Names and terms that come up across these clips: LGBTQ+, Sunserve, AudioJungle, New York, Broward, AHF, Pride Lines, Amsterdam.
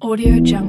AudioJungle. AudioJungle. AudioJungle. AudioJungle. AudioJungle. AudioJungle.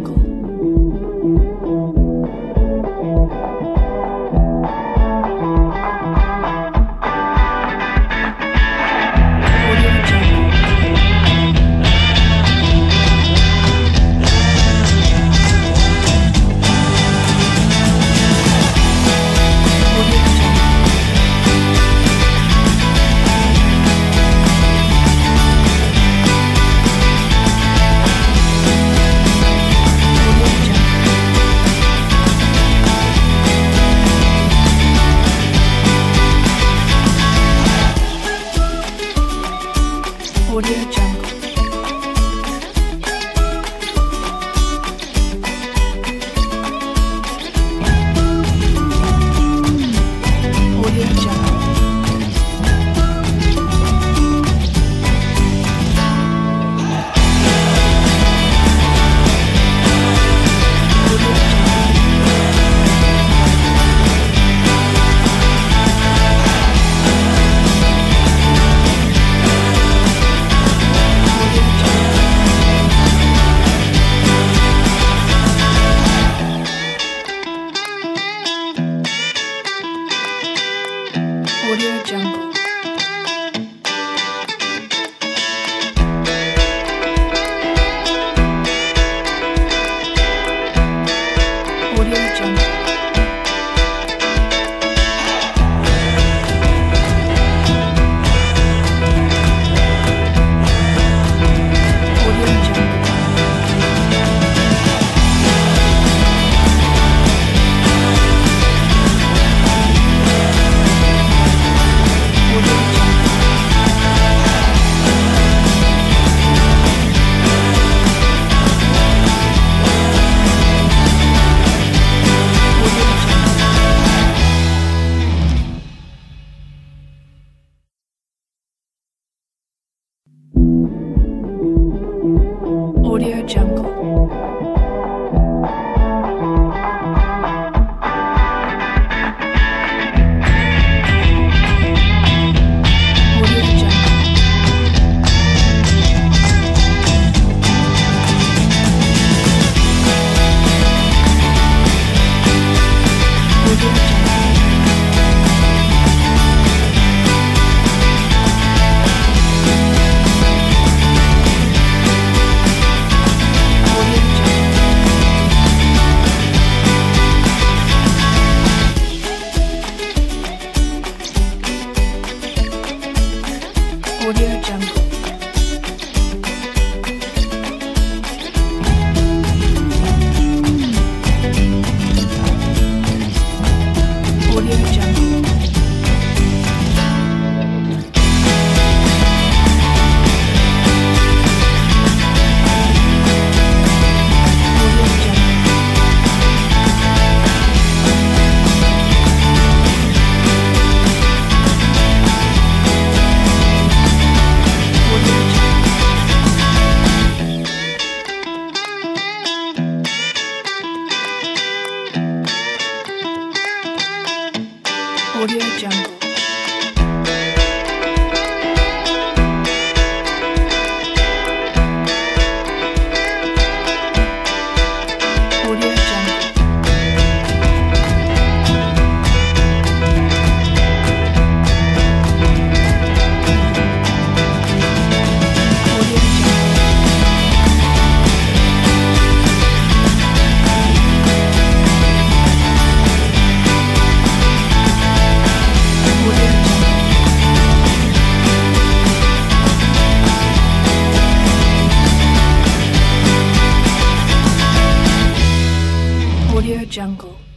AudioJungle.